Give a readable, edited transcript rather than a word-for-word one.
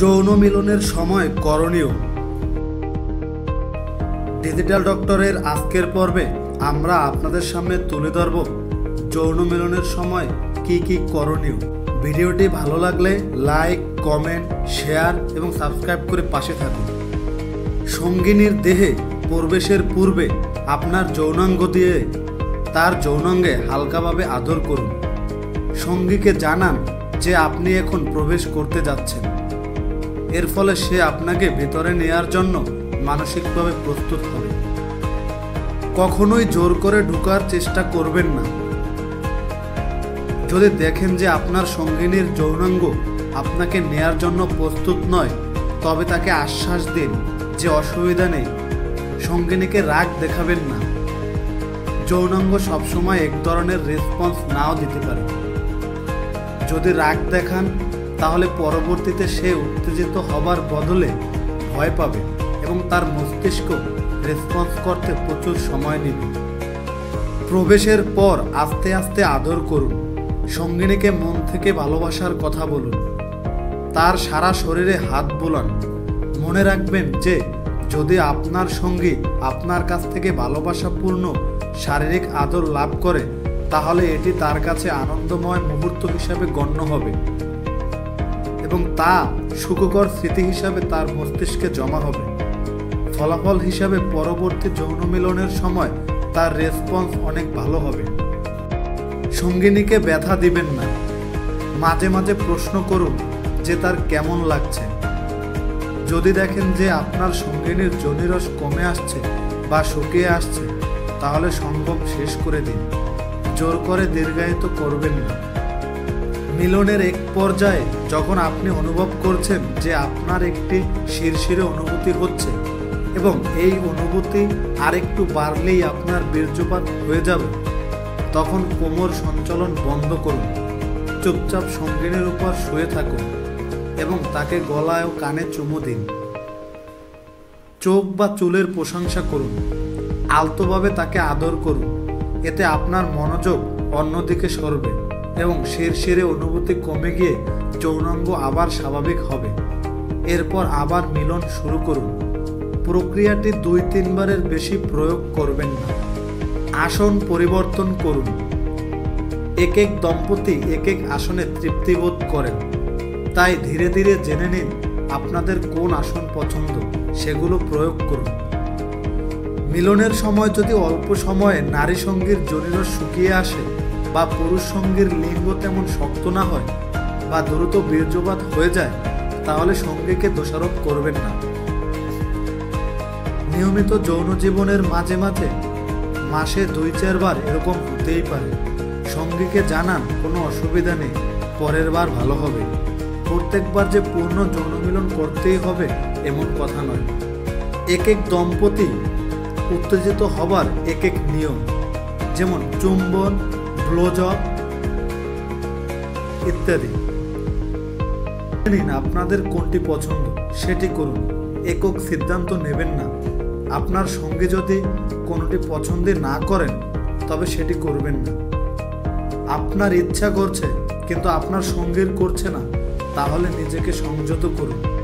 যৌন মিলনের সময় করণীয়। ডিজিটাল ডক্টরের আজকের পর্বে আমরা আপনাদের সামনে তুলে ধরব যৌন মিলনের সময় কি কি করণীয়। ভিডিওটি ভালো লাগলে লাইক, কমেন্ট, শেয়ার এবং সাবস্ক্রাইব করে পাশে থাকুন। সঙ্গিনীর দেহে প্রবেশের পূর্বে আপনার যৌনাঙ্গ দিয়ে তার যৌনাঙ্গে হালকাভাবে আদর করুন। সঙ্গীকে জানান যে আপনি এখন প্রবেশ করতে যাচ্ছেন, এর ফলে সে আপনাকে ভেতরে নেয়ার জন্য মানসিকভাবে প্রস্তুত হবে। কখনোই জোর করে ঢোকার চেষ্টা করবেন না। যদি দেখেন যে আপনার সঙ্গিনীর যৌনাঙ্গ আপনাকে নেয়ার জন্য প্রস্তুত নয়, তবে তাকে আশ্বাস দিন যে অসুবিধা নেই। সঙ্গিনীকে রাগ দেখাবেন না। যৌনাঙ্গ সবসময় এক ধরনের রেসপন্স নাও দিতে পারে। যদি রাগ দেখান তাহলে পরবর্তীতে সে উত্তেজিত হবার বদলে ভয় পাবে এবং তার মস্তিষ্ক রেসপন্স করতে প্রচুর সময় নেবে। প্রবেশের পর আস্তে আস্তে আদর করুন। সঙ্গিনীকে মন থেকে ভালোবাসার কথা বলুন। তার সারা শরীরে হাত বোলান। মনে রাখবেন যে যদি আপনার সঙ্গী আপনার কাছ থেকে ভালোবাসাপূর্ণ শারীরিক আদর লাভ করে, তাহলে এটি তার কাছে আনন্দময় মুহূর্ত হিসাবে গণ্য হবে এবং তা সুখকর স্মৃতি হিসাবে তার মস্তিষ্কে জমা হবে। ফলাফল হিসাবে পরবর্তী যৌন মিলনের সময় তার রেসপন্স অনেক ভালো হবে। সঙ্গিনীকে ব্যথা দিবেন না। মাঝে মাঝে প্রশ্ন করুন যে তার কেমন লাগছে। যদি দেখেন যে আপনার সঙ্গিনীর জনিরস কমে আসছে বা শুকিয়ে আসছে, তাহলে সম্ভব শেষ করে দিন। জোর করে দীর্ঘায়িত করবেন না। মিলনের এক পর্যায়ে যখন আপনি অনুভব করছেন যে আপনার একটি শিরশিরে অনুভূতি হচ্ছে এবং এই অনুভূতি আরেকটু বাড়লেই আপনার বীর্যপাত হয়ে যাবে, তখন কোমর সঞ্চালন বন্ধ করুন। চুপচাপ সঙ্গিনীর উপর শুয়ে থাকুন এবং তাকে গলায় ও কানে চুমু দিন। চোখ বা চুলের প্রশংসা করুন। আলতোভাবে তাকে আদর করুন। এতে আপনার মনোযোগ অন্যদিকে সরবে এবং শিরশিরে অনুভূতি কমে গিয়ে যৌনাঙ্গ আবার স্বাভাবিক হবে। এরপর আবার মিলন শুরু করুন। প্রক্রিয়াটি 2-3 বারের বেশি প্রয়োগ করবেন না। আসন পরিবর্তন করুন। এক এক দম্পতি এক এক আসনে তৃপ্তিবোধ করেন, তাই ধীরে ধীরে জেনে নিন আপনাদের কোন আসন পছন্দ, সেগুলো প্রয়োগ করুন। মিলনের সময় যদি অল্প সময়ে নারী সঙ্গীর জনিরস শুকিয়ে আসে বা পুরুষ সঙ্গীর লিঙ্গ তেমন শক্ত না হয় বা দ্রুত বীর্যপাত হয়ে যায়, তাহলে সঙ্গীকে দোষারোপ করবেন না। নিয়মিত যৌন জীবনের মাঝে মাঝে মাসে 2-4 বার এরকম হতেই পারে। সঙ্গীকে জানান কোনো অসুবিধা নেই, পরের বার ভালো হবে। প্রত্যেকবার যে পূর্ণ যৌন মিলন করতেই হবে এমন কথা নয়। এক এক দম্পতি উত্তেজিত হবার এক এক নিয়ম, যেমন চুম্বন, ব্লোজব ইত্যাদি। আপনাদের কোনটি পছন্দ সেটি করুন, একক সিদ্ধান্ত নেবেন না। আপনার সঙ্গে যদি কোনোটি পছন্দ না করেন তবে সেটি করবেন না। আপনার ইচ্ছা করছে কিন্তু আপনার সঙ্গীর করছে না, তাহলে নিজেকে সংযত করুন।